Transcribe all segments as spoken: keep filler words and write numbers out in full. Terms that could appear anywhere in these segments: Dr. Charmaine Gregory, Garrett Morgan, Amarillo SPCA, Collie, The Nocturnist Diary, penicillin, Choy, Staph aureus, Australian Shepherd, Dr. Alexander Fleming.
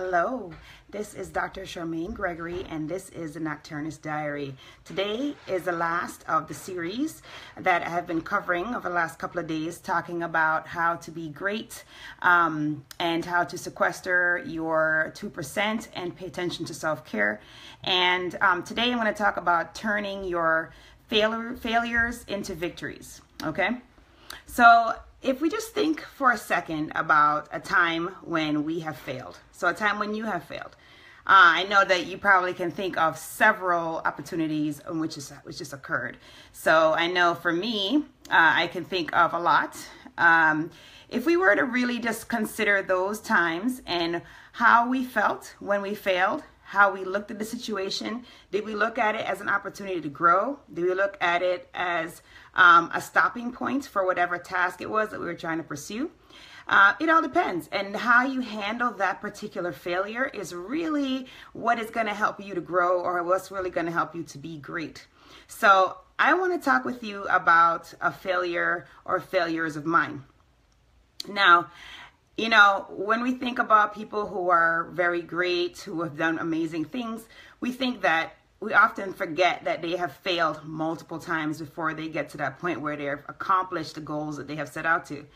Hello, this is Doctor Charmaine Gregory, and this is The Nocturnist Diary. Today is the last of the series that I have been covering over the last couple of days, talking about how to be great um, and how to sequester your two percent and pay attention to self-care. And um, today I'm going to talk about turning your failure, failures into victories, okay? So if we just think for a second about a time when we have failed, so a time when you have failed, uh, I know that you probably can think of several opportunities in which is which just occurred. So I know for me, uh, I can think of a lot. Um, if we were to really just consider those times and how we felt when we failed, how we looked at the situation. Did we look at it as an opportunity to grow? Did we look at it as um, a stopping point for whatever task it was that we were trying to pursue? Uh, it all depends. And how you handle that particular failure is really what is going to help you to grow, or what's really going to help you to be great. So I want to talk with you about a failure or failures of mine. Now, you know, when we think about people who are very great, who have done amazing things, we think that we often forget that they have failed multiple times before they get to that point where they've accomplished the goals that they have set out to.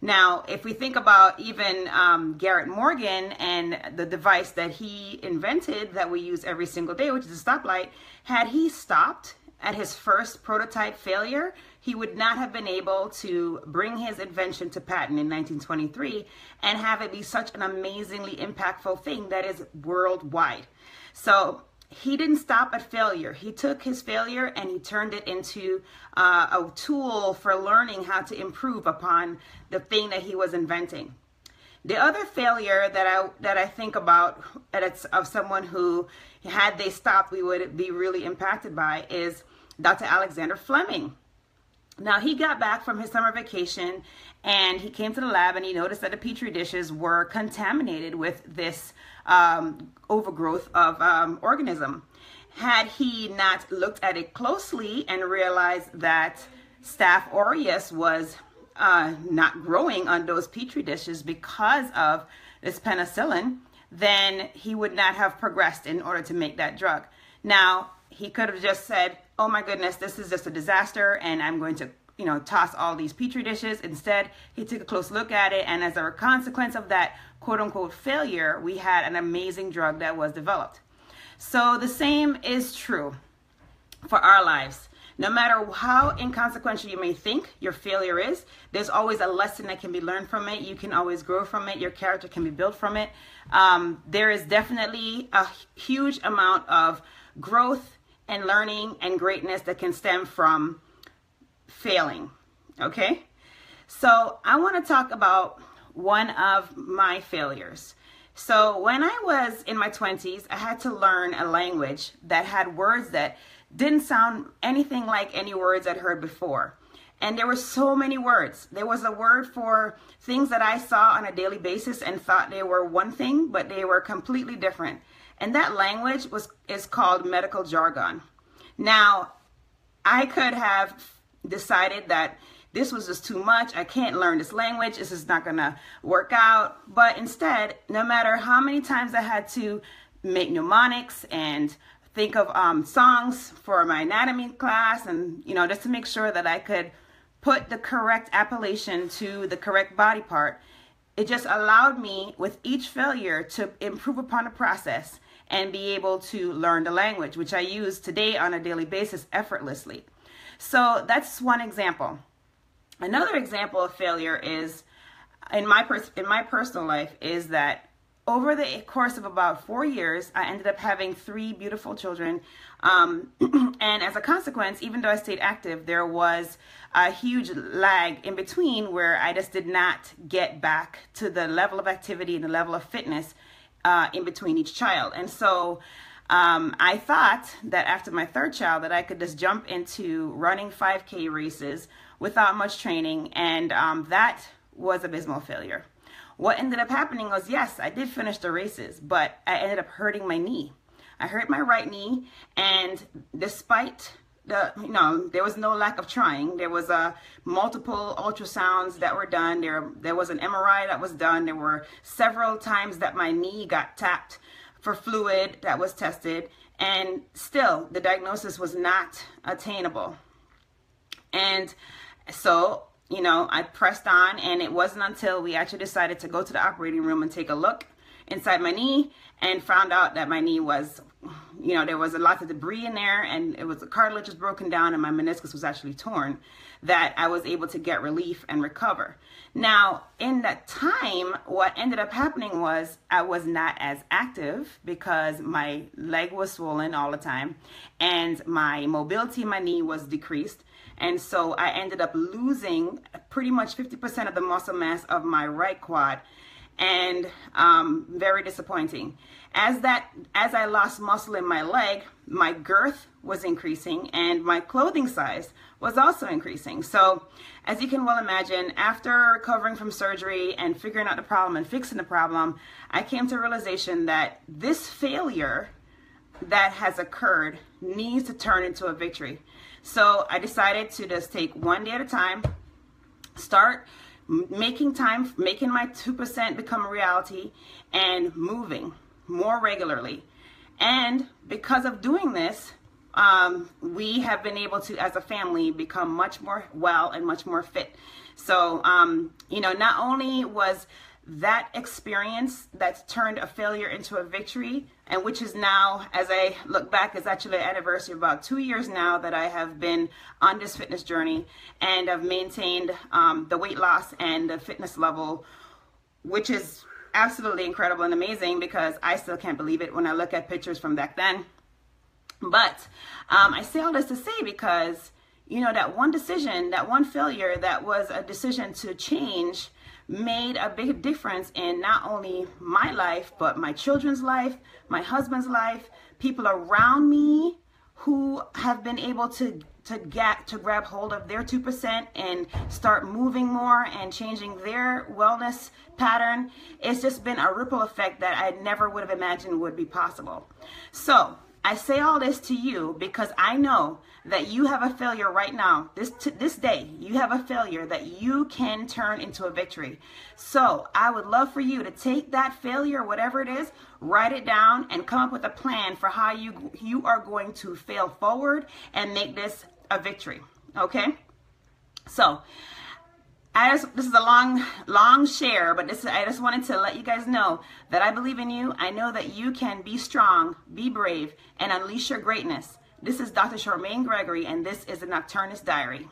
Now, if we think about even um, Garrett Morgan and the device that he invented that we use every single day, which is a stoplight, had he stopped at his first prototype failure, he would not have been able to bring his invention to patent in nineteen twenty-three and have it be such an amazingly impactful thing that is worldwide. So he didn't stop at failure. He took his failure and he turned it into uh, a tool for learning how to improve upon the thing that he was inventing. The other failure that I that I think about, and it's of someone who, had they stopped, we would be really impacted by, is Doctor Alexander Fleming. Now, he got back from his summer vacation and he came to the lab and he noticed that the petri dishes were contaminated with this um, overgrowth of um, organism. Had he not looked at it closely and realized that Staph aureus was Uh, not growing on those petri dishes because of this penicillin, then he would not have progressed in order to make that drug. Now, he could have just said, oh my goodness, this is just a disaster and I'm going to, you know, toss all these petri dishes. Instead, he took a close look at it, and as a consequence of that quote unquote failure, we had an amazing drug that was developed. So the same is true for our lives. No matter how inconsequential you may think your failure is, there's always a lesson that can be learned from it. You can always grow from it. Your character can be built from it. Um, there is definitely a huge amount of growth and learning and greatness that can stem from failing, okay? So I want to talk about one of my failures. So when I was in my twenties, I had to learn a language that had words that didn't sound anything like any words I'd heard before. And there were so many words. There was a word for things that I saw on a daily basis and thought they were one thing, but they were completely different. And that language was is called medical jargon. Now, I could have decided that this was just too much. I can't learn this language. This is not gonna work out. But instead, no matter how many times I had to make mnemonics and think of um, songs for my anatomy class, and you know, just to make sure that I could put the correct appellation to the correct body part. It just allowed me, with each failure, to improve upon the process and be able to learn the language, which I use today on a daily basis effortlessly. So that's one example. Another example of failure is in my pers- in my personal life is that over the course of about four years, I ended up having three beautiful children. Um, and as a consequence, even though I stayed active, there was a huge lag in between where I just did not get back to the level of activity and the level of fitness uh, in between each child. And so um, I thought that after my third child that I could just jump into running five K races without much training. And um, that was an abysmal failure. What ended up happening was, yes, I did finish the races, but I ended up hurting my knee. I hurt my right knee, and despite the, you know, there was no lack of trying. There was uh, multiple ultrasounds that were done. There, there was an M R I that was done. There were several times that my knee got tapped for fluid that was tested. And still, the diagnosis was not attainable. And so, you know, I pressed on, and it wasn't until we actually decided to go to the operating room and take a look inside my knee and found out that my knee was, you know, there was a lot of debris in there, and it was the cartilage was broken down and my meniscus was actually torn, that I was able to get relief and recover. Now, in that time, what ended up happening was I was not as active because my leg was swollen all the time, and my mobility in my knee was decreased. And so I ended up losing pretty much fifty percent of the muscle mass of my right quad, and um, very disappointing. As that, as I lost muscle in my leg, my girth was increasing and my clothing size was also increasing. So as you can well imagine, after recovering from surgery and figuring out the problem and fixing the problem, I came to a realization that this failure that has occurred needs to turn into a victory. So I decided to just take one day at a time, start making time, making my two percent become a reality, and moving more regularly. And because of doing this, um, we have been able to, as a family, become much more well and much more fit. So, um, you know, not only was that experience that's turned a failure into a victory, and which is now, as I look back, is actually an anniversary of about two years now that I have been on this fitness journey, and I've maintained um, the weight loss and the fitness level, which is absolutely incredible and amazing, because I still can't believe it when I look at pictures from back then. But um, I say all this to say, because, you know, that one decision, that one failure that was a decision to change, made a big difference in not only my life, but my children's life, my husband's life, people around me who have been able to to get to grab hold of their two percent and start moving more and changing their wellness pattern. It's just been a ripple effect that I never would have imagined would be possible. So I say all this to you because I know that you have a failure right now. This t this day, you have a failure that you can turn into a victory. So I would love for you to take that failure, whatever it is, write it down, and come up with a plan for how you, you are going to fail forward and make this a victory, okay? So I just, this is a long, long share, but this, I just wanted to let you guys know that I believe in you. I know that you can be strong, be brave, and unleash your greatness. This is Doctor Charmaine Gregory, and this is The Nocturnist Diary.